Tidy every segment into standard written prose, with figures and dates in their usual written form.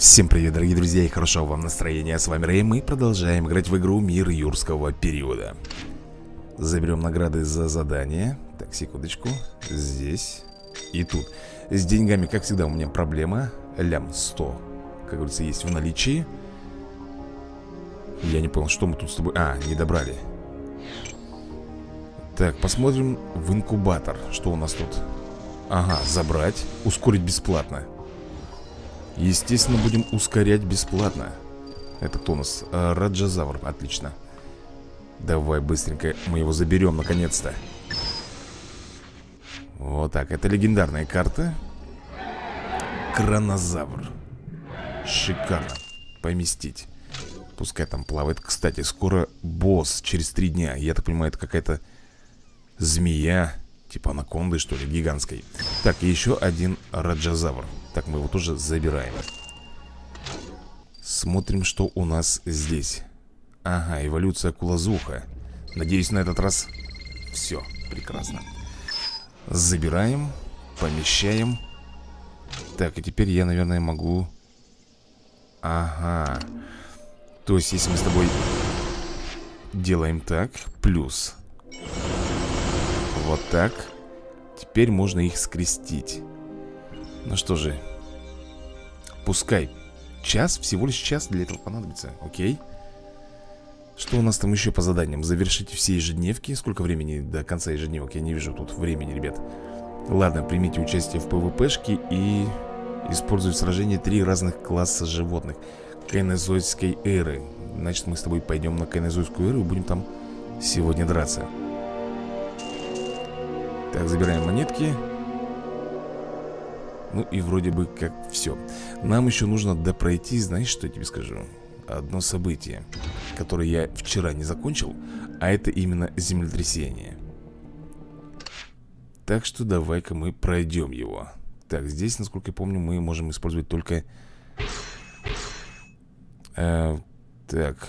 Всем привет, дорогие друзья, и хорошего вам настроения. С вами Рэй, мы продолжаем играть в игру Мир юрского периода. Заберем награды за задание. Так, секундочку. Здесь и тут. С деньгами, как всегда, у меня проблема. Лям 100, как говорится, есть в наличии. Я не понял, что мы тут с тобой... А, не добрали. Так, посмотрим в инкубатор. Что у нас тут? Ага, забрать, ускорить бесплатно. Естественно, будем ускорять бесплатно. Это кто у нас? Раджазавр, отлично. Давай быстренько мы его заберем, наконец-то. Вот так, это легендарная карта. Кронозавр. Шикарно. Поместить. Пускай там плавает. Кстати, скоро босс, через 3 дня. Я так понимаю, это какая-то змея, типа анаконды, что ли, гигантской. Так, и еще один раджазавр. Так, мы его тоже забираем. Смотрим, что у нас здесь. Ага, эволюция акулозуха. Надеюсь, на этот раз все прекрасно. Забираем, помещаем. Так, и теперь я, наверное, могу... Ага. То есть, если мы с тобой делаем так, плюс вот так, теперь можно их скрестить. Ну что же, пускай час, всего лишь час для этого понадобится, окей. Что у нас там еще по заданиям? Завершите все ежедневки. Сколько времени до конца ежедневок? Я не вижу тут времени, ребят. Ладно, примите участие в ПВПшке и используй в сражении 3 разных класса животных Кайнозойской эры. Значит, мы с тобой пойдем на Кайнозойскую эру и будем там сегодня драться. Так, забираем монетки. Ну и вроде бы как все. Нам еще нужно допройти, знаешь, что я тебе скажу? Одно событие, которое я вчера не закончил, а это именно землетрясение. Так что давай-ка мы пройдем его. Так, здесь, насколько я помню, мы можем использовать только... так.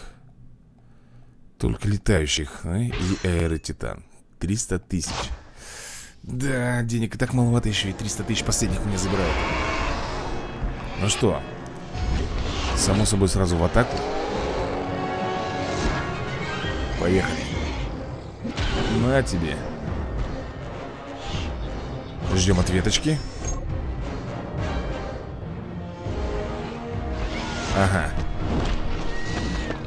Только летающих и аэротитан. 300 тысяч. Да, денег и так маловато, еще и 300 тысяч последних у меня забирают. Ну что, само собой сразу в атаку. Поехали. На тебе. Ждем ответочки. Ага.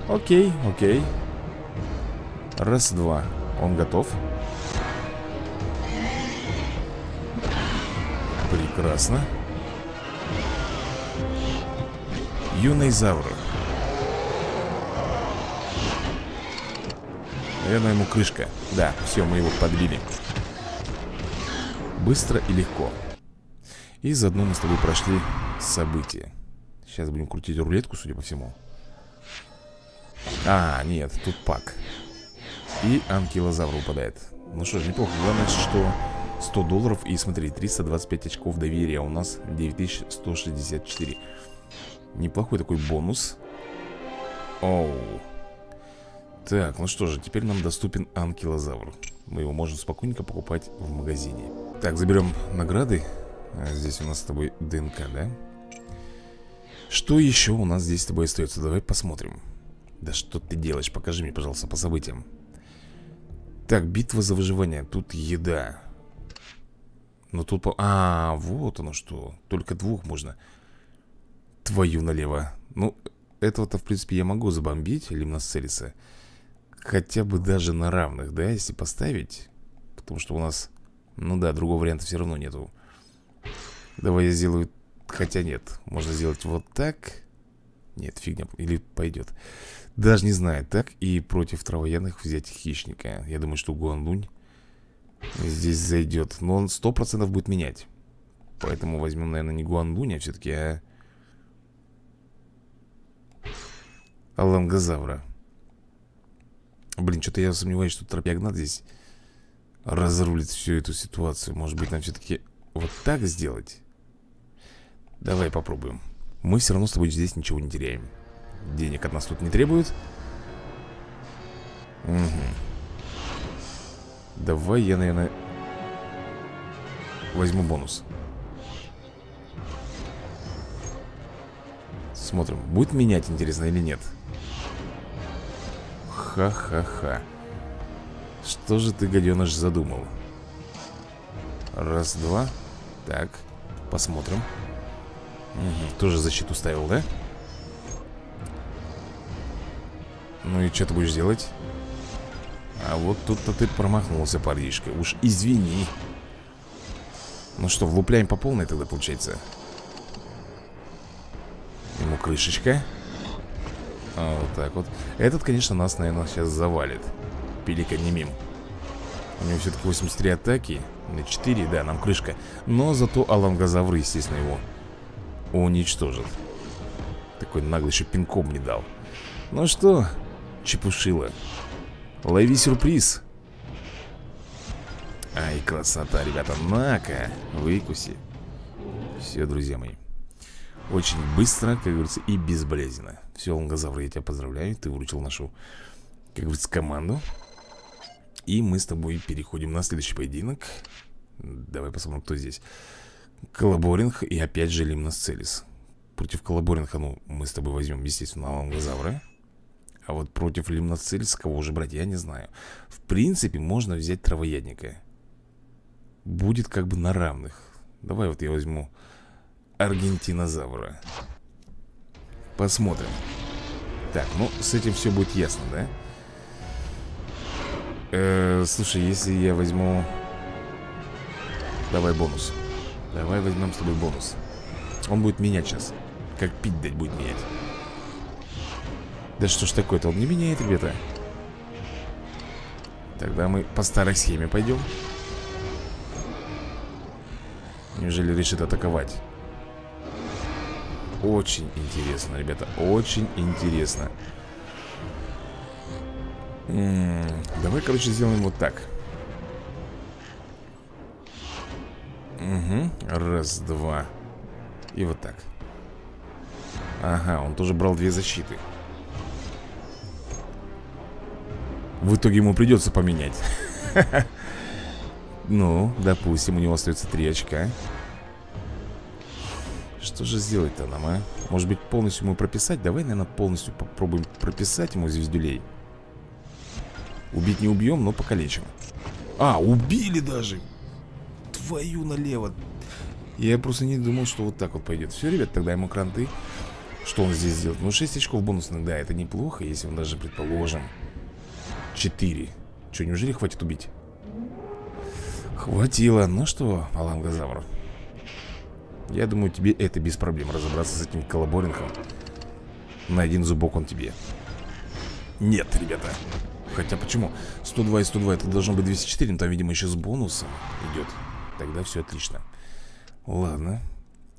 Окей, окей. Раз, два. Он готов. Прекрасно. Юный завр. Наверное, ему крышка. Да, все, мы его подбили. Быстро и легко. И заодно мы с тобой прошли события. Сейчас будем крутить рулетку, судя по всему. А, нет, тут пак. И анкилозавр упадает. Ну что ж, неплохо. Главное, что... 100 долларов и, смотри, 325 очков доверия. У нас 9164. Неплохой такой бонус. Оу. Так, ну что же, теперь нам доступен анкилозавр. Мы его можем спокойненько покупать в магазине. Так, заберем награды. Здесь у нас с тобой ДНК, да? Что еще у нас здесь с тобой остается? Давай посмотрим. Да что ты делаешь? Покажи мне, пожалуйста, по событиям. Так, битва за выживание. Тут еда. Но тут... А, вот оно что. Только 2 можно. Твою налево. Ну, этого-то, в принципе, я могу забомбить Лимносцелиса. Хотя бы даже на равных, да, если поставить. Потому что у нас... Ну да, другого варианта все равно нету. Давай я сделаю... Хотя нет. Можно сделать вот так. Нет, фигня. Или пойдет. Даже не знаю. Так, и против травоядных взять хищника. Я думаю, что Гуанлун здесь зайдет. Но он 100% будет менять. Поэтому возьмем, наверное, не Гуандуня все-таки, а Аланкозавра. Блин, что-то я сомневаюсь, что Тропиогнат здесь разрулит всю эту ситуацию. Может быть, нам все-таки вот так сделать? Давай попробуем. Мы все равно с тобой здесь ничего не теряем. Денег от нас тут не требуют. Угу. Давай я, наверное, возьму бонус. Смотрим, будет менять, интересно, или нет. Ха-ха-ха. Что же ты, гаденыш, задумал? Раз, два. Так, посмотрим. Угу, тоже защиту ставил, да? Ну и что ты будешь делать? А вот тут-то ты промахнулся, парнишка. Уж извини. Ну что, влупляем по полной тогда, получается. Ему крышечка. А, вот так вот. Этот, конечно, нас, наверное, сейчас завалит. Пиликанимим. У него все-таки 83 атаки. На 4, да, нам крышка. Но зато Аланкозавр, естественно, его уничтожит. Такой наглый, еще пинком не дал. Ну что, чепушила, лови сюрприз. Ай, красота, ребята, на-ка, выкуси. Все, друзья мои. Очень быстро, как говорится, и безболезненно. Все, Лонгозавр, я тебя поздравляю. Ты выручил нашу, как говорится, команду. И мы с тобой переходим на следующий поединок. Давай посмотрим, кто здесь. Коллаборинг и опять же Лимносцелис. Против Коллаборинга, ну, мы с тобой возьмем, естественно, Аланкозавра. А вот против Лимноцилис кого уже брать, я не знаю. В принципе, можно взять Травоядника. Будет как бы на равных. Давай вот я возьму Аргентинозавра. Посмотрим. Так, ну, с этим все будет ясно, да? Слушай, если я возьму... Давай бонус. Давай возьмем с тобой бонус. Он будет менять сейчас. Как пить дать будет менять. Да что ж такое-то, он не меняет, ребята. Тогда мы по старой схеме пойдем. Неужели решит атаковать? Очень интересно, ребята. Очень интересно. Давай, короче, сделаем вот так. Угу. Раз, два. И вот так. Ага, он тоже брал две защиты. В итоге ему придется поменять. Ну, допустим, у него остается 3 очка. Что же сделать-то нам, а? Может быть, полностью ему прописать? Давай, наверное, полностью попробуем прописать ему звездюлей. Убить не убьем, но покалечим. А, убили даже! Твою налево! Я просто не думал, что вот так вот пойдет. Все, ребят, тогда ему кранты. Что он здесь сделает? Ну, 6 очков бонусных, да, это неплохо, если он даже, предположим... 4. Че, неужели хватит убить? Хватило. Ну что, Аланкозавр, я думаю, тебе это без проблем разобраться с этим Коллаборингом. На один зубок он тебе. Нет, ребята. Хотя почему? 102 и 102, это должно быть 204, но там, видимо, еще с бонусом идет. Тогда все отлично. Ладно.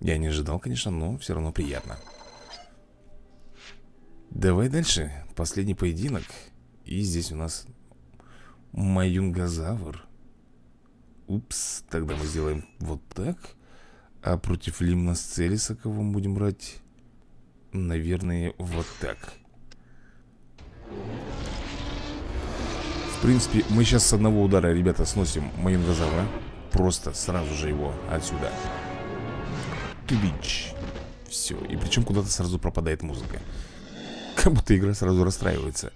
Я не ожидал, конечно, но все равно приятно. Давай дальше. Последний поединок. И здесь у нас Майюнгазавр. Упс, тогда мы сделаем вот так. А против Лимносцелиса кого мы будем брать? Наверное, вот так. В принципе, мы сейчас с одного удара, ребята, сносим Майюнгазавра. Просто сразу же его отсюда. Тубич. Все, и причем куда-то сразу пропадает музыка. Как будто игра сразу расстраивается,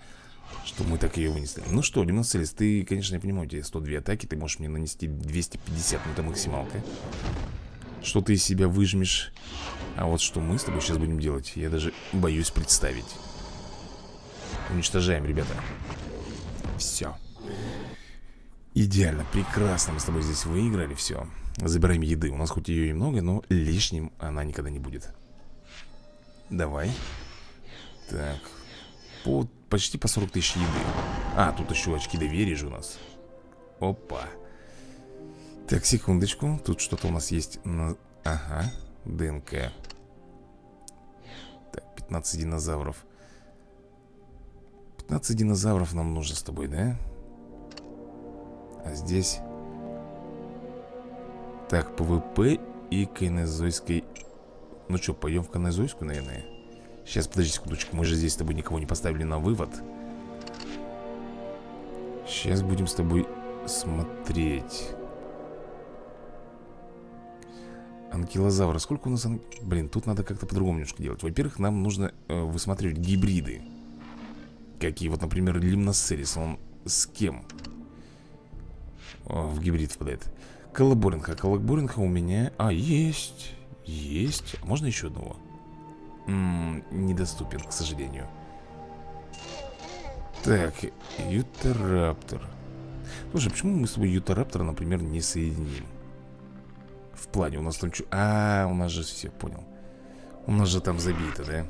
что мы так ее вынесли. Ну что, Лимноцелис, ты, конечно, я понимаю, у тебя 102 атаки. Ты можешь мне нанести 250, но это максималка. Что ты из себя выжмешь? А вот что мы с тобой сейчас будем делать, я даже боюсь представить. Уничтожаем, ребята. Все. Идеально, прекрасно мы с тобой здесь выиграли. Все, забираем еды. У нас хоть ее и много, но лишним она никогда не будет. Давай. Так. Почти по 40 тысяч еды. А, тут еще очки доверия же у нас. Опа. Так, секундочку. Тут что-то у нас есть. Ага, ДНК. Так, 15 динозавров. 15 динозавров нам нужно с тобой, да? А здесь... Так, ПВП и Кайнозойской... Ну что, пойдем в Кайнозойскую, наверное? Сейчас, подожди секундочку, мы же здесь с тобой никого не поставили на вывод. Сейчас будем с тобой смотреть. Анкилозавра. Сколько у нас... Блин, тут надо как-то по-другому немножко делать. Во-первых, нам нужно высматривать гибриды. Какие, вот, например, Лимносцелис. Он с кем? О, в гибрид впадает. Коллаборинг. А коллаборинга у меня... А, есть. Есть. Можно еще одного? Недоступен, к сожалению. Так, Ютараптор. Слушай, почему мы с тобой Ютараптора, например, не соединим? В плане, у нас там что... А, у нас же все, понял. У нас же там забито, да?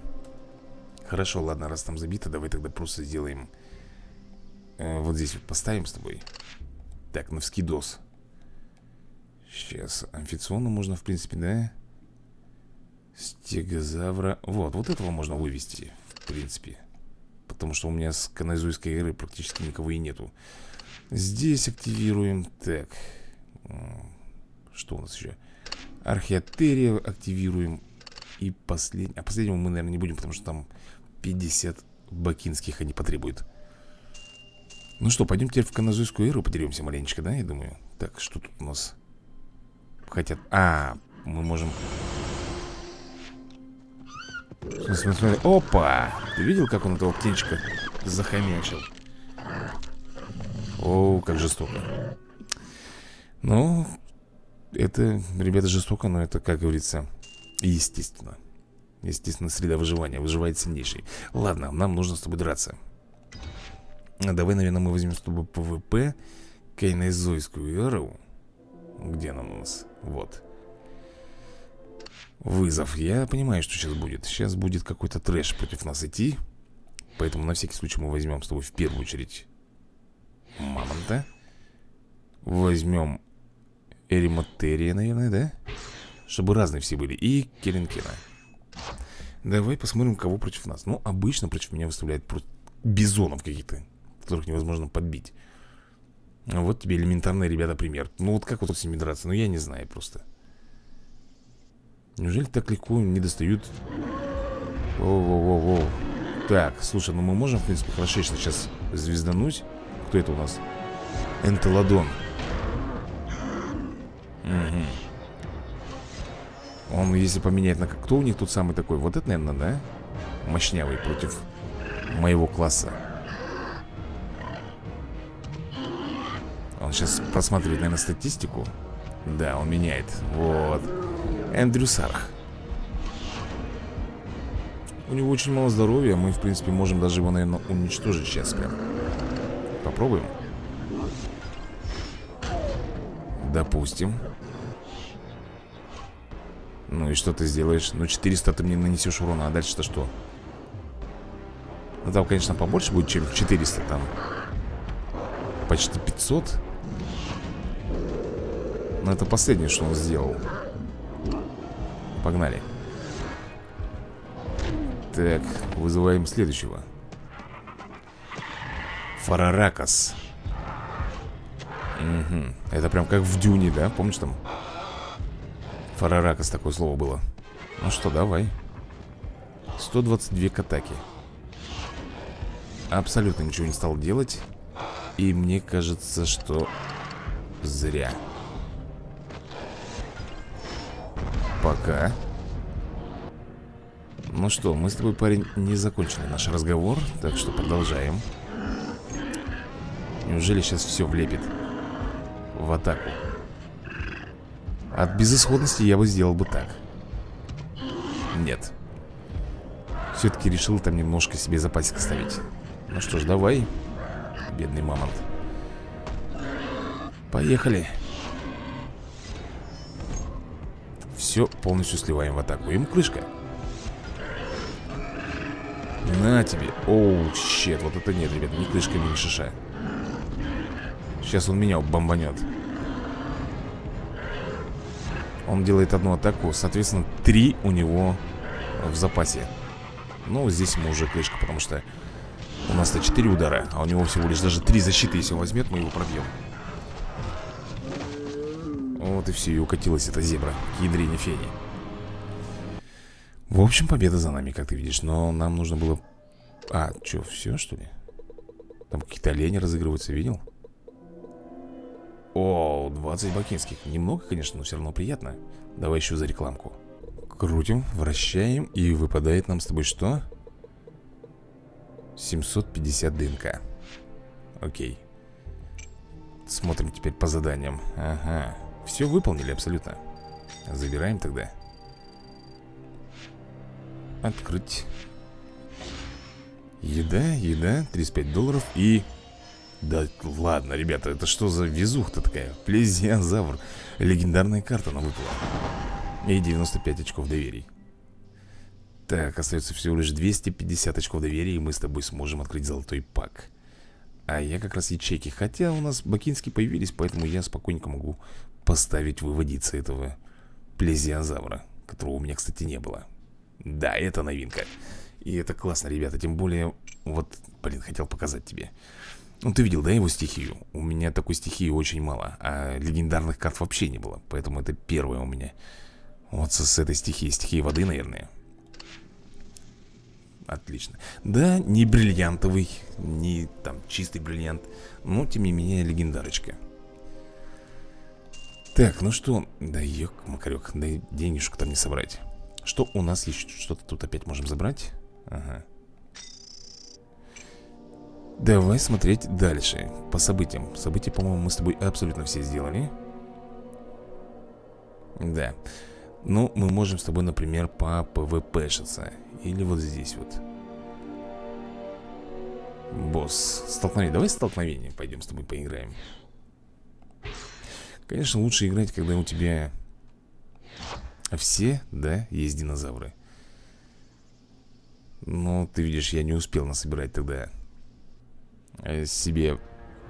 Хорошо, ладно, раз там забито, давай тогда просто сделаем... вот здесь вот поставим с тобой. Так, навскидос. Сейчас, амфиционно можно, в принципе, да? Стегозавра. Вот, вот этого можно вывести, в принципе. Потому что у меня с Кайнозойской эры практически никого и нету. Здесь активируем. Так. Что у нас еще? Археотерия активируем. И последний. А последнего мы, наверное, не будем, потому что там 50 бакинских они потребуют. Ну что, пойдем теперь в Кайнозойскую эру. Потеремся маленечко, да, я думаю. Так, что тут у нас? Хотят... А, мы можем... Смотри, смотри. Опа! Ты видел, как он этого птенчика захомячил? О, как жестоко. Ну, это, ребята, жестоко, но это, как говорится, естественно. Естественно, среда выживания. Выживает сильнейший. Ладно, нам нужно с тобой драться. Давай, наверное, мы возьмем с тобой ПВП. Кайнозойскую эру. Где она у нас? Вот. Вызов. Я понимаю, что сейчас будет. Сейчас будет какой-то трэш против нас идти. Поэтому на всякий случай мы возьмем с тобой в первую очередь мамонта. Возьмем эримотерия, наверное, да? Чтобы разные все были. И келенкена. Давай посмотрим, кого против нас. Ну, обычно против меня выставляют бизонов каких-то, которых невозможно подбить. Вот тебе элементарный, ребята, пример. Ну, вот как вот с ними драться? Ну, я не знаю просто. Неужели так легко не достают? Воу-воу-воу-воу. Так, слушай, ну мы можем, в принципе, хорошечно сейчас звездануть. Кто это у нас? Энтеладон. Угу. Он, если поменять на... Кто у них тут самый такой? Вот это, наверное, да? Мощнявый против моего класса. Он сейчас просматривает, наверное, статистику. Да, он меняет. Вот. Эндрю Сарх. У него очень мало здоровья. Мы, в принципе, можем даже его, наверное, уничтожить сейчас прям. Попробуем. Допустим. Ну и что ты сделаешь? Ну 400 ты мне нанесешь урона, а дальше-то что? Ну там, конечно, побольше будет, чем 400. Там почти 500. Но это последнее, что он сделал. Погнали. Так, вызываем следующего. Фараракас. Угу. Это прям как в Дюне, да? Помнишь там? Фараракас, такое слово было. Ну что, давай. 122 к атаке. Абсолютно ничего не стал делать. И мне кажется, что зря. Пока. Ну что, мы с тобой, парень, не закончили наш разговор. Так что продолжаем. Неужели сейчас все влепит в атаку? От безысходности я бы сделал бы так. Нет. Все-таки решил там немножко себе запасик ставить. Ну что ж, давай. Бедный мамонт. Поехали. Все полностью сливаем в атаку. Ему крышка. На тебе. Оу, щет. Вот это нет, ребят. Ни крышка, ни шиша. Сейчас он меня бомбанет. Он делает одну атаку. Соответственно, 3 у него в запасе. Ну, здесь ему уже крышка, потому что у нас-то 4 удара, а у него всего лишь даже 3 защиты. Если он возьмет, мы его пробьем. Вот и все, и укатилась эта зебра к ядрине фени. В общем, победа за нами, как ты видишь. Но нам нужно было... А, что, все, что ли? Там какие-то олени разыгрываются, видел? О, 20 бакинских. Немного, конечно, но все равно приятно. Давай еще за рекламку. Крутим, вращаем, и выпадает нам с тобой что? 750 ДНК. Окей. Смотрим теперь по заданиям. Ага, все выполнили абсолютно. Забираем тогда. Открыть. Еда, еда, 35 долларов и... Да ладно, ребята, это что за везуха-то такая? Плезиозавр. Легендарная карта она выпала. И 95 очков доверий. Так, остается всего лишь 250 очков доверия, и мы с тобой сможем открыть золотой пак. А я как раз ячейки. Хотя у нас бакинские появились, поэтому я спокойненько могу поставить выводиться этого плезиозавра, которого у меня, кстати, не было. Да, это новинка. И это классно, ребята. Тем более, вот, блин, хотел показать тебе. Ну, ты видел, да, его стихию? У меня такой стихии очень мало, а легендарных карт вообще не было. Поэтому это первое у меня. Вот с этой стихией. Стихии воды, наверное. Отлично. Да, не бриллиантовый, не там чистый бриллиант, но, тем не менее, легендарочка. Так, ну что, да ёк-макарёк, да и денежку там не собрать. Что у нас еще? Что-то тут опять можем забрать? Ага. Давай смотреть дальше. По событиям. События, по-моему, мы с тобой абсолютно все сделали. Да. Ну, мы можем с тобой, например, по ПВПшиться. Или вот здесь вот. Босс. Столкновение. Давай столкновение. Пойдем с тобой поиграем. Конечно, лучше играть, когда у тебя все, да, есть динозавры. Но, ты видишь, я не успел насобирать тогда себе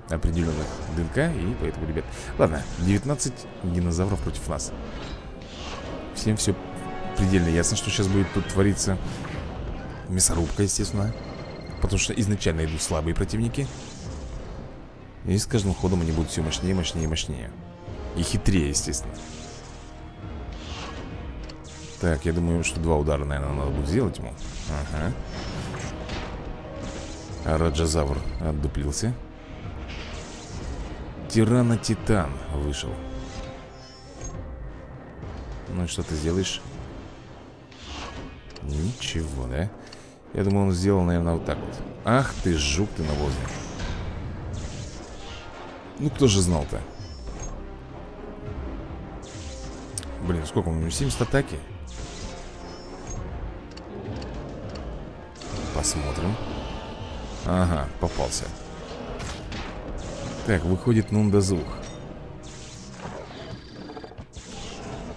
определенных ДНК. И поэтому, ребят... Ладно, 19 динозавров против нас. Всем все предельно ясно, что сейчас будет тут твориться мясорубка, естественно. Потому что изначально идут слабые противники. И с каждым ходом они будут все мощнее, мощнее, мощнее. И хитрее, естественно. Так, я думаю, что два удара, наверное, надо будет сделать ему. Ага. А Раджазавр отдуплился. Тиранотитан вышел. Ну и что ты сделаешь? Ничего, да? Я думаю, он сделал, наверное, вот так вот. Ах ты, жук ты навозный. Ну, кто же знал-то? Блин, сколько у него? 70 атаки? Посмотрим. Ага, попался. Так, выходит Нунда Зух.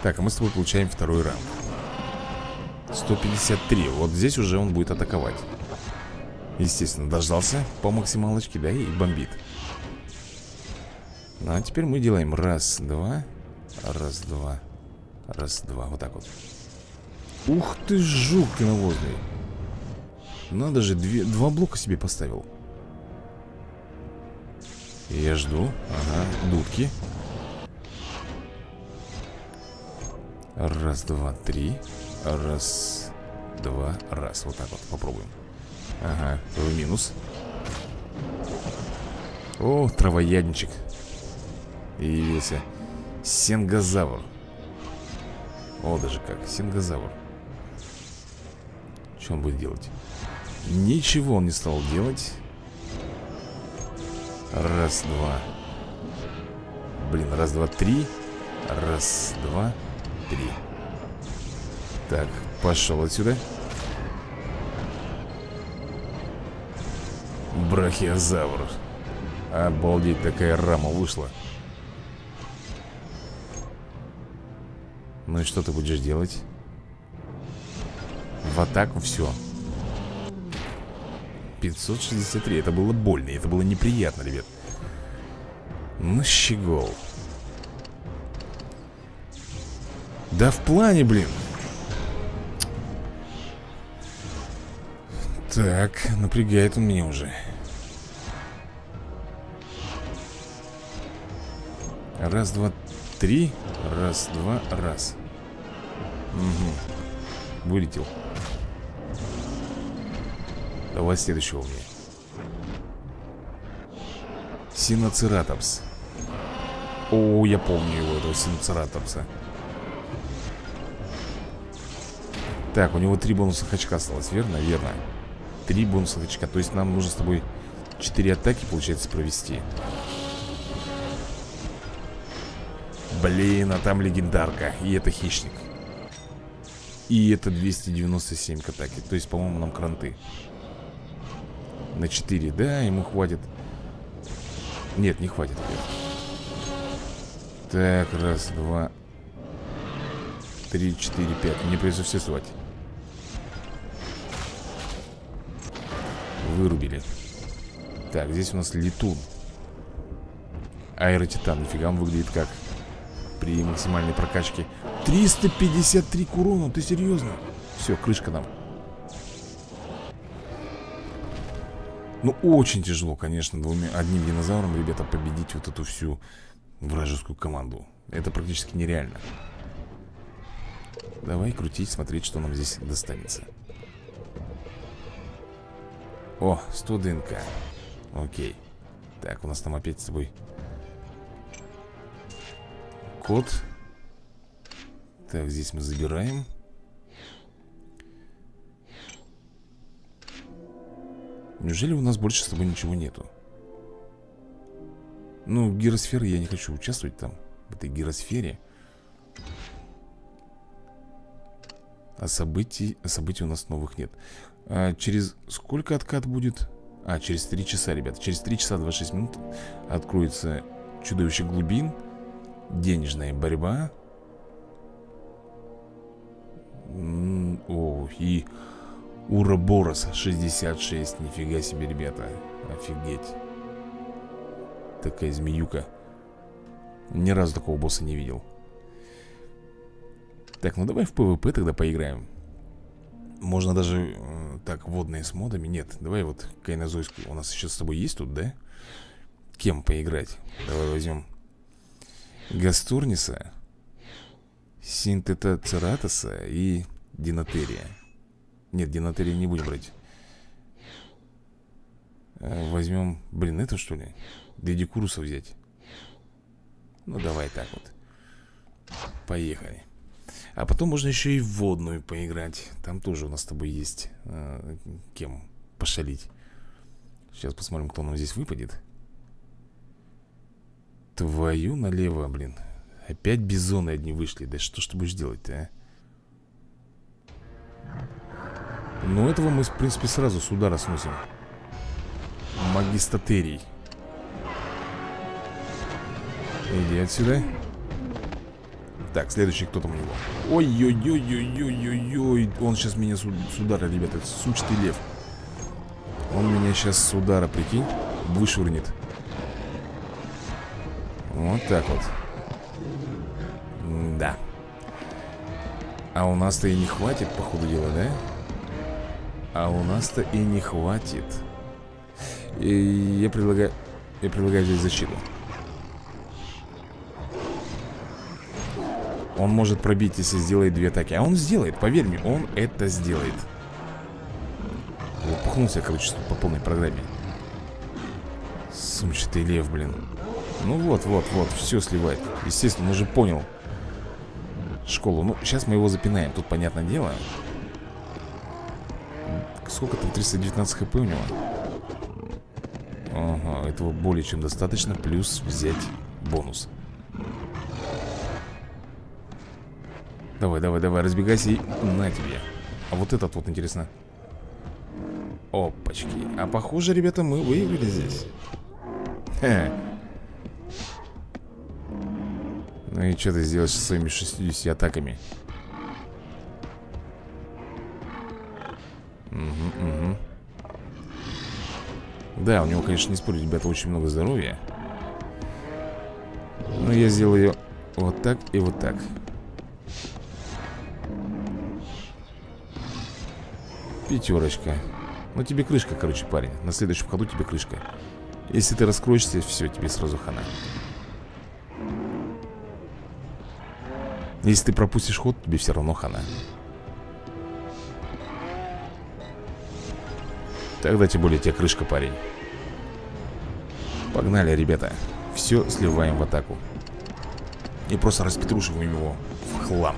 Так, а мы с тобой получаем второй раунд. 153. Вот здесь уже он будет атаковать. Естественно, дождался по максималочке, да, и бомбит. Ну, а теперь мы делаем раз, два. Раз, два. Раз, два. Вот так вот. Ух ты, жук ты навозный. Надо же, два блока себе поставил. Я жду. Ага, дудки. Раз, два, три. Раз, два, раз. Вот так вот, попробуем. Ага, в минус. О, травоядничек. И явился Сенгазавр. О, даже как, Сенгазавр. Что он будет делать? Ничего он не стал делать. Раз, два. Блин, раз, два, три. Раз, два, три. Так, пошел отсюда. Брахиозавр. Обалдеть, такая рама вышла. Ну и что ты будешь делать? В атаку все. 563, это было больно, это было неприятно, ребят. Ну, щегол. Да в плане, блин. Так, напрягает он меня уже. Раз, два, три. Раз, два, раз. Угу. Вылетел. Давай следующего у меня. Синоцератопс. О, я помню его, этого синоцератопса. Так, у него 3 бонусных очка осталось, верно? Верно. 3 бонусных очка. То есть нам нужно с тобой 4 атаки, получается, провести. Блин, а там легендарка. И это хищник. И это 297 к атаке. То есть, по-моему, нам кранты. На 4, да, ему хватит. Нет, не хватит. Так, раз, два, три, четыре, пять. Мне придется все звать. Вырубили. Так, здесь у нас летун. Аэротитан, нифига, он выглядит как при максимальной прокачке. 353 к урону, ты серьезно? Все, крышка нам. Ну, очень тяжело, конечно, одним динозавром, ребята, победить вот эту всю вражескую команду. Это практически нереально. Давай крутить, смотреть, что нам здесь достанется. О, 100 ДНК. Окей. Так, у нас там опять с собой кот. Так, здесь мы забираем. Неужели у нас больше с тобой ничего нету? Ну, гиросферы я не хочу участвовать там, в этой гиросфере. А событий у нас новых нет. А через сколько откат будет? А, через 3 часа, ребята. Через 3 часа 26 минут откроется чудовище глубин. Денежная борьба. О, и... Уроборос 66. Нифига себе, ребята. Офигеть. Такая змеюка. Ни разу такого босса не видел. Так, ну давай в ПВП тогда поиграем. Можно даже... Так, водные с модами. Нет, давай вот Кайнозойскую. У нас сейчас с тобой есть тут, да? Кем поиграть? Давай возьмем Гастурниса, Синтетацератоса и Динотерия. Нет, Динотерия не будем брать. Возьмем, блин, это что ли? Дидикуруса взять. Ну, давай так вот. Поехали. А потом можно еще и в водную поиграть. Там тоже у нас с тобой есть кем пошалить. Сейчас посмотрим, кто нам здесь выпадет. Твою налево, блин. Опять бизоны одни вышли. Да что ж ты будешь делать-то, а? Ну, этого мы, в принципе, сразу с удара сносим. Магистотерий. Иди отсюда. Так, следующий кто там у него. Ой-ой-ой-ой-ой-ой-ой. Он сейчас меня с удара, ребята. Сучный лев. Он меня сейчас с удара, прикинь, вышвырнет. Вот так вот. Да. А у нас-то и не хватит, по ходу дела, да? А у нас-то и не хватит. И я предлагаю здесь защиту. Он может пробить, если сделает 2 атаки. А он сделает, поверь мне, он это сделает. Вот пухнулся, короче, по полной программе. Сумчатый лев, блин. Ну вот, все сливает. Естественно, он уже понял школу. Ну, сейчас мы его запинаем, тут понятное дело. Сколько там? 319 хп у него. Ага, этого более чем достаточно. Плюс взять бонус. Давай, разбегайся и на тебе. А вот этот вот, интересно. Опачки. А похоже, ребята, мы выиграли здесь. Ха. Ну и что ты сделаешь со своими 60 атаками? Да, у него, конечно, не спорю, ребята, очень много здоровья. Но я сделаю вот так и вот так. Пятерочка. Ну, тебе крышка, короче, парень. На следующем ходу тебе крышка. Если ты раскроешься, все, тебе сразу хана. Если ты пропустишь ход, тебе все равно хана. Тогда тем более тебе крышка, парень. Погнали, ребята. Все сливаем в атаку. и просто распетрушиваем его в хлам.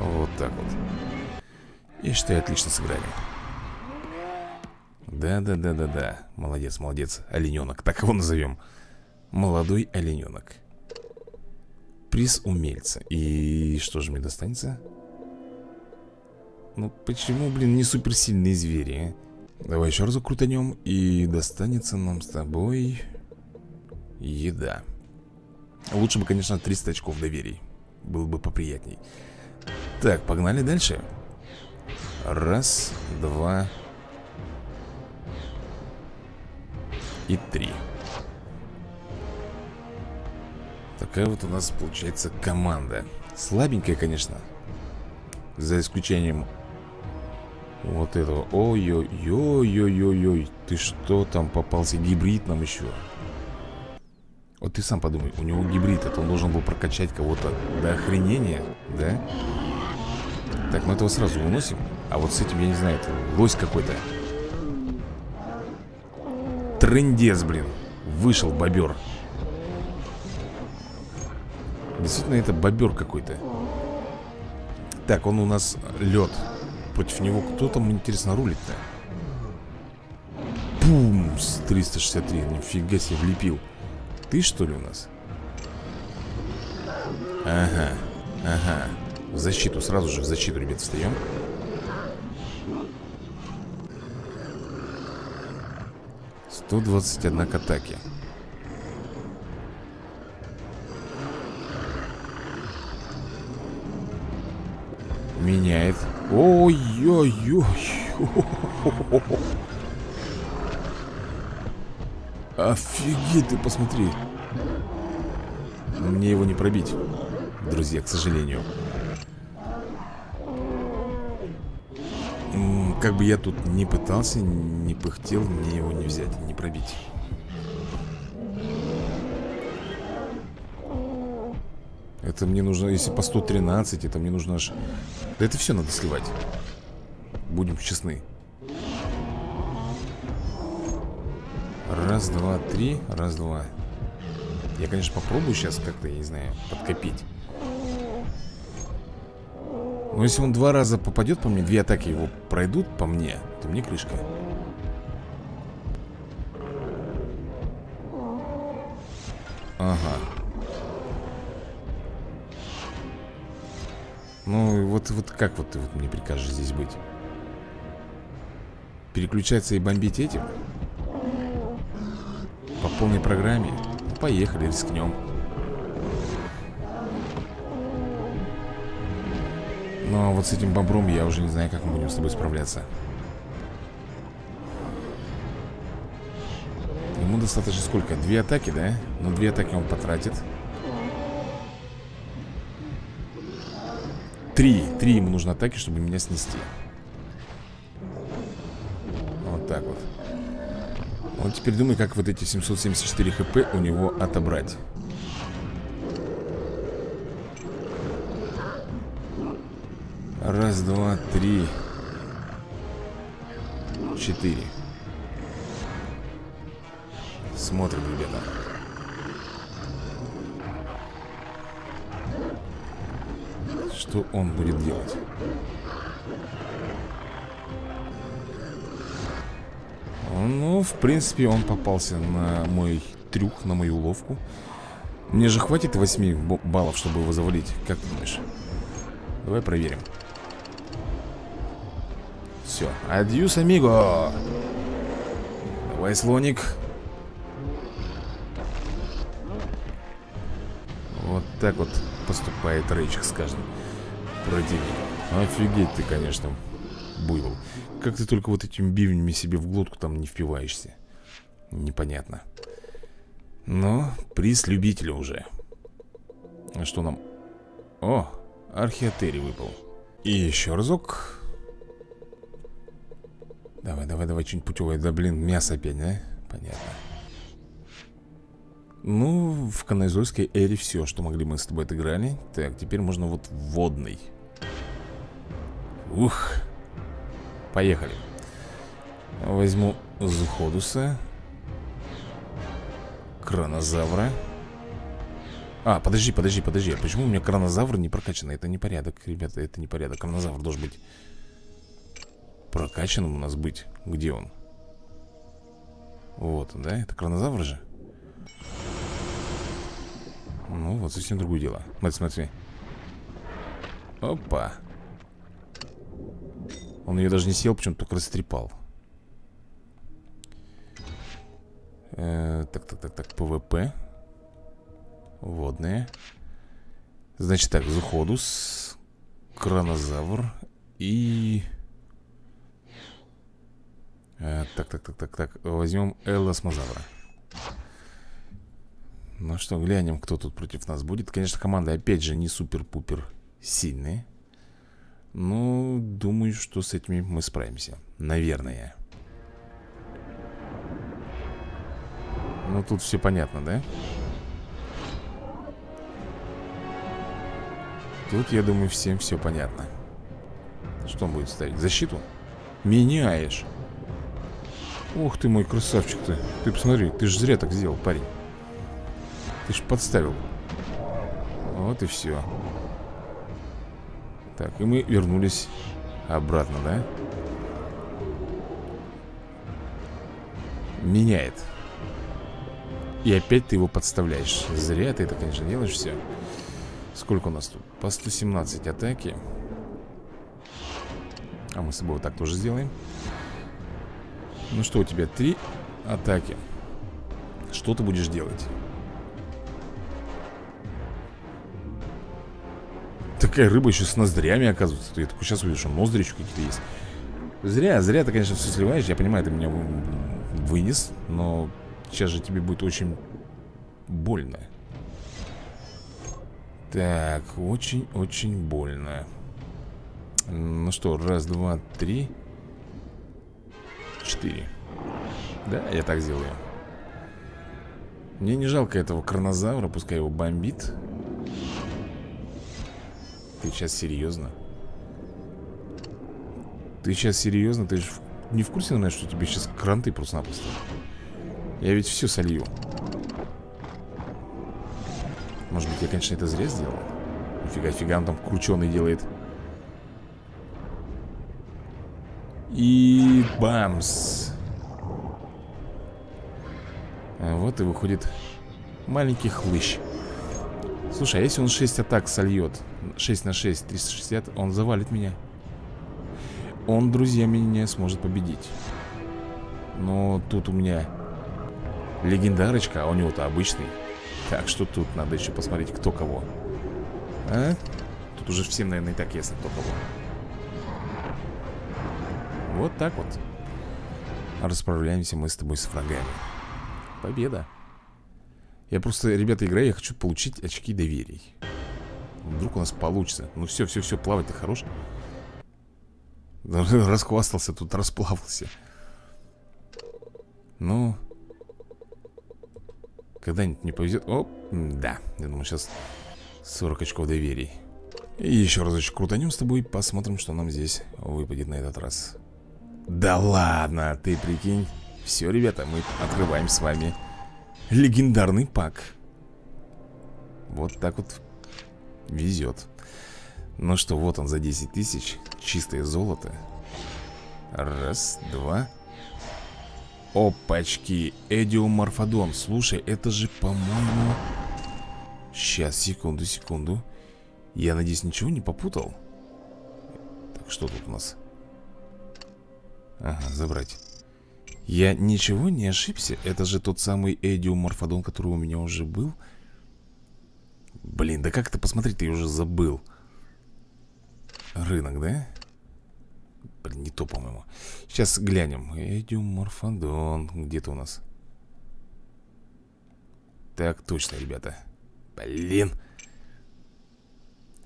Вот так вот. Я считаю, отлично сыграли. Да-да-да-да-да. Молодец, молодец, олененок. Так его назовем. Молодой олененок. Приз умельца. И что же мне достанется? Ну почему, блин, не суперсильные звери, а? Давай еще разок крутанем. И достанется нам с тобой еда. Лучше бы, конечно, 300 очков доверий. Было бы поприятней. Так, погнали дальше. Раз, два и три. Такая вот у нас получается команда. Слабенькая, конечно. За исключением вот этого. Ой-ой-ой-ой-ой. Ты что там попался? Гибрид нам еще. Вот ты сам подумай, у него гибрид, это он должен был прокачать кого-то до охренения, да? Так, мы этого сразу выносим. А вот с этим, я не знаю, это лось какой-то. Трындец, блин. Вышел бобер. Действительно, это бобер какой-то. Так, он у нас лед. Против него кто там, интересно, рулит-то? Пумс, 363. Нифига себе, влепил. Ты что ли у нас? Ага, ага. В защиту, сразу же в защиту, ребят, встаем. Сто 121 к атаке. Меняет. Ой-ой-ой. Офигеть, ты посмотри. Мне его не пробить, друзья, к сожалению. Как бы я тут не пытался, не пыхтел, мне его не взять, не пробить. Это мне нужно, если по 113, это мне нужно аж... Да это все надо сливать. Будем честны. Раз, два, три. Раз, два. Я, конечно, попробую сейчас как-то, я не знаю, подкопить. Но если он два раза попадет по мне, две атаки его пройдут по мне, то мне крышка. Ага. Ну, вот как вот ты вот мне прикажешь здесь быть? Переключаться и бомбить этим? По полной программе. Поехали, рискнем. Ну а вот с этим бобром я уже не знаю, как мы будем с тобой справляться. Ему достаточно сколько? Две атаки, да? Но две атаки он потратит. Три ему нужно атаки, чтобы меня снести. Вот так вот. Он теперь думает, как вот эти 774 хп у него отобрать. Раз, два, три, четыре. Смотрим, ребята. Что он будет делать? Ну, в принципе, он попался на мой трюк, на мою уловку. Мне же хватит 8 баллов, чтобы его завалить. Как ты думаешь? Давай проверим. Все, адьюс, амиго. Давай, слоник. Вот так вот поступает Рейчик с каждым противником. Офигеть ты, конечно, буйвол. Как ты только вот этими бивнями себе в глотку там не впиваешься? Непонятно. Но приз любителя уже. А что нам? О, археотерий выпал. И еще разок. Давай, давай, давай, что-нибудь путевое. Да блин, мясо опять, да? Понятно. Ну, в Кайнозойской эре все, что могли, мы с тобой отыграли. Так, теперь можно вот водный. Ух. Поехали. Возьму Зуходуса, Кронозавра, А, подожди. Почему у меня кронозавр не прокачан? Это не порядок, ребята, это не порядок. Кронозавр должен быть прокачанным у нас быть. Где он? Вот, да? Это кронозавр же? Ну, вот совсем другое дело. Смотри, смотри. Опа. Он ее даже не съел, почему-то только растрепал. Так, ПВП. Водные. Значит так, Зуходус, Кронозавр и... Так, возьмем Элласмозавра. Ну что, глянем, кто тут против нас будет. Конечно, команда, опять же, не супер-пупер сильные. Но думаю, что с этими мы справимся. Наверное. Ну тут все понятно, да? Тут, я думаю, всем все понятно. Что он будет ставить? Защиту? Меняешь. Ух ты мой красавчик-то. Ты посмотри, ты же зря так сделал, парень. Ты же подставил. Вот и все. Так, и мы вернулись обратно, да? Меняет. И опять ты его подставляешь. Зря ты это, конечно, делаешь все. Сколько у нас тут? По 117 атаки. А мы с собой вот так тоже сделаем. Ну что у тебя? 3 атаки. Что ты будешь делать? Такая рыба еще с ноздрями оказывается. Я такой сейчас увижу, что ноздри еще какие-то есть. Зря ты, конечно, все сливаешь. Я понимаю, ты меня вынес. Но сейчас же тебе будет очень больно. Так, очень-очень больно. Ну что, 1, 2, 3, 4. Да, я так сделаю. Мне не жалко этого кронозавра, пускай его бомбит. Ты сейчас серьезно? Ты же не в курсе, наверное, что тебе сейчас кранты просто-напросто? Я ведь все солью. Может быть, я, конечно, это зря сделал. Нифига, он там крученый делает. И бамс. Вот и выходит маленький хлыщ. Слушай, а если он 6 атак сольет, 6 на 6, 360, он завалит меня. Он, друзья, меня сможет победить. Но тут у меня легендарочка, а у него-то обычный. Так что тут надо еще посмотреть, кто кого. А? Тут уже всем, наверное, и так ясно, кто кого. Вот так вот. Расправляемся мы с тобой с врагами. Победа. Я просто, ребята, играю, я хочу получить очки доверий. Вдруг у нас получится. Ну все, плавать ты хорош. Расхвастался, тут расплавался. Ну... когда-нибудь не повезет. О, да, я думаю, сейчас 40 очков доверий. И еще разочек крутанем с тобой. Посмотрим, что нам здесь выпадет на этот раз. Да ладно, ты прикинь. Все, ребята, мы открываем с вами легендарный пак. Вот так вот везет. Ну что, вот он за 10 тысяч. Чистое золото. Раз, два. Опачки, Эдиоморфодон. Слушай, это же, по-моему... Сейчас, секунду. Я надеюсь, ничего не попутал. Так, что тут у нас? Ага, забрать. Я ничего не ошибся? Это же тот самый Эдиоморфодон, который у меня уже был. Блин, да как это посмотреть-то? Я уже забыл. Рынок, да? Блин, не то, по-моему. Сейчас глянем. Эдиоморфодон. Где-то у нас. Так, точно, ребята. Блин.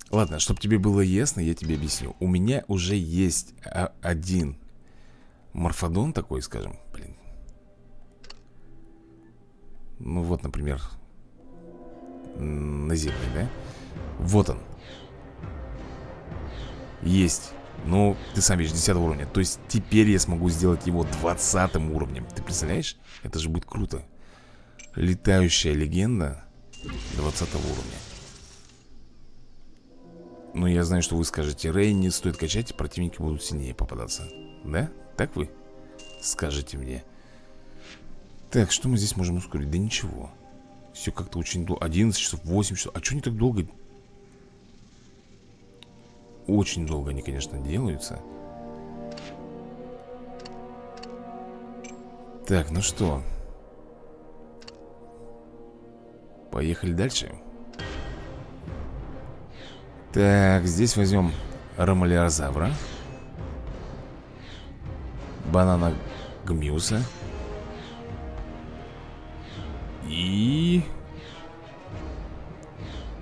Ладно, чтобы тебе было ясно, я тебе объясню. У меня уже есть один морфодон такой, скажем. Блин. Ну вот, например, наземный, да? Вот он. Есть. Ну, ты сам видишь, 10 уровня. То есть теперь я смогу сделать его 20 уровнем. Ты представляешь? Это же будет круто. Летающая легенда 20 уровня. Ну, я знаю, что вы скажете: Рэй, не стоит качать, противники будут сильнее попадаться. Да? Так вы скажете мне. Так, что мы здесь можем ускорить? Да ничего. Все как-то очень долго. 11 часов, 8 часов. А что они так долго? Очень долго они, конечно, делаются. Так, ну что? Поехали дальше. Так, здесь возьмем ромалиозавра, банана гмиуса и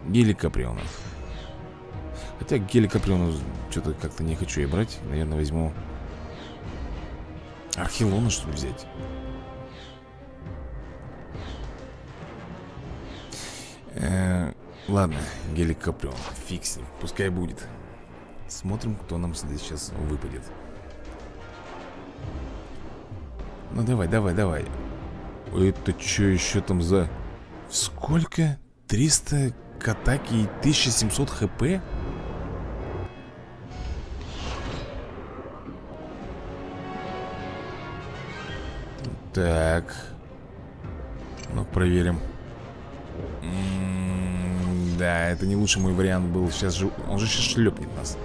геликаприонов. Хотя геликаприонов что-то как-то не хочу я брать. Наверное, возьму архилона, что ли, взять. Ладно, геликаприон, фиг с ним, пускай будет. Смотрим, кто нам здесь сейчас выпадет. Ну давай, давай, давай. Это что еще там за... Сколько? 300 к атаке и 1700 хп? Так. Ну, проверим. Да, это не лучший мой вариант был. Сейчас же... Он же сейчас шлепнет нас.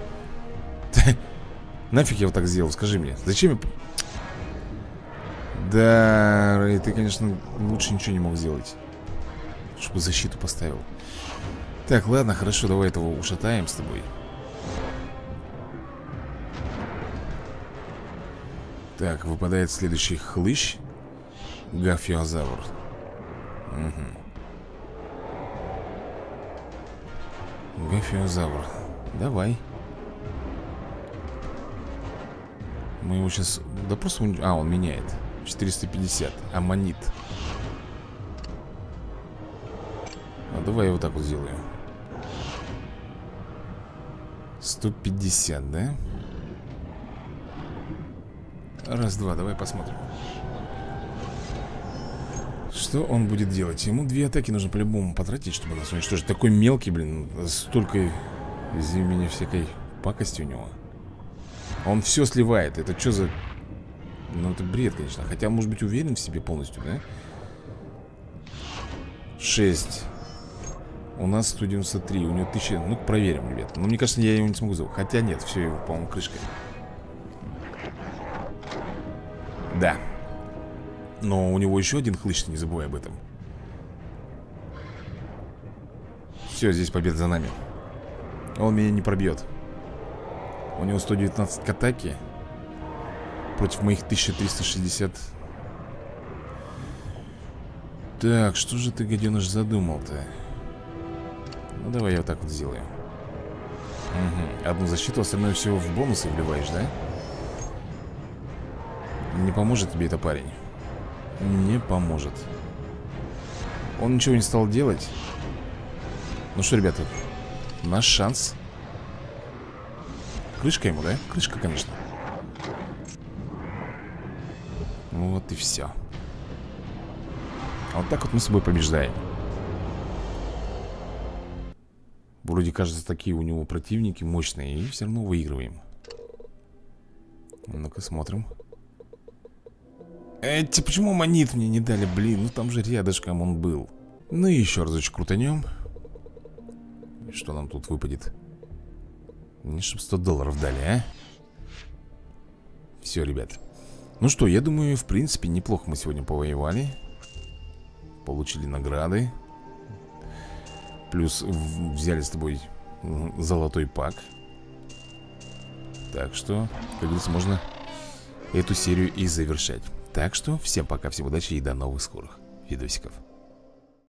Нафиг я вот так сделал, скажи мне. Зачем я... Да, Рэй, ты, конечно, лучше ничего не мог сделать. Чтобы защиту поставил. Так, ладно, хорошо, давай этого ушатаем с тобой. Так, выпадает следующий хлыщ. Гафиозавр. Угу. Гафиозавр. Давай. Мы его сейчас... Да просто... А, он меняет. 450. Аммонит. А давай я вот так вот сделаю. 150, да? Раз, два. Давай посмотрим. Что он будет делать? Ему две атаки нужно по-любому потратить, чтобы нас уничтожить. Такой мелкий, блин. Столько, извини меня, всякой пакости у него. Он все сливает. Это что за... Ну, это бред, конечно. Хотя, может быть, уверен в себе полностью, да? 6. У нас 193. У него 1000. Ну, проверим, ребят. Ну, мне кажется, я его не смогу зовут. Хотя нет, все, его, по-моему, крышка. Да. Но у него еще один хлыщ, не забывай об этом. Все, здесь победа за нами. Он меня не пробьет. У него 119 к атаке. Против моих 1360. Так, что же ты, гаденыш, задумал-то? Ну, давай я вот так вот сделаю. Угу. Одну защиту, остальное все в бонусы вливаешь, да? Не поможет тебе это, парень? Не поможет. Он ничего не стал делать. Ну что, ребята, наш шанс. Крышка ему, да? Крышка, конечно. Ну вот и все. А вот так вот мы с собой побеждаем. Вроде кажется, такие у него противники мощные. И все равно выигрываем. Ну-ка, смотрим. Эти, почему монет мне не дали, блин? Ну там же рядышком он был. Ну и еще разочек крутанем. Что нам тут выпадет? Мне чтоб $100 дали, а? Все, ребят. Ну что, я думаю, в принципе, неплохо мы сегодня повоевали. Получили награды. Плюс взяли с тобой золотой пак. Так что, как говорится, можно эту серию и завершать. Так что всем пока, всем удачи и до новых скорых видосиков.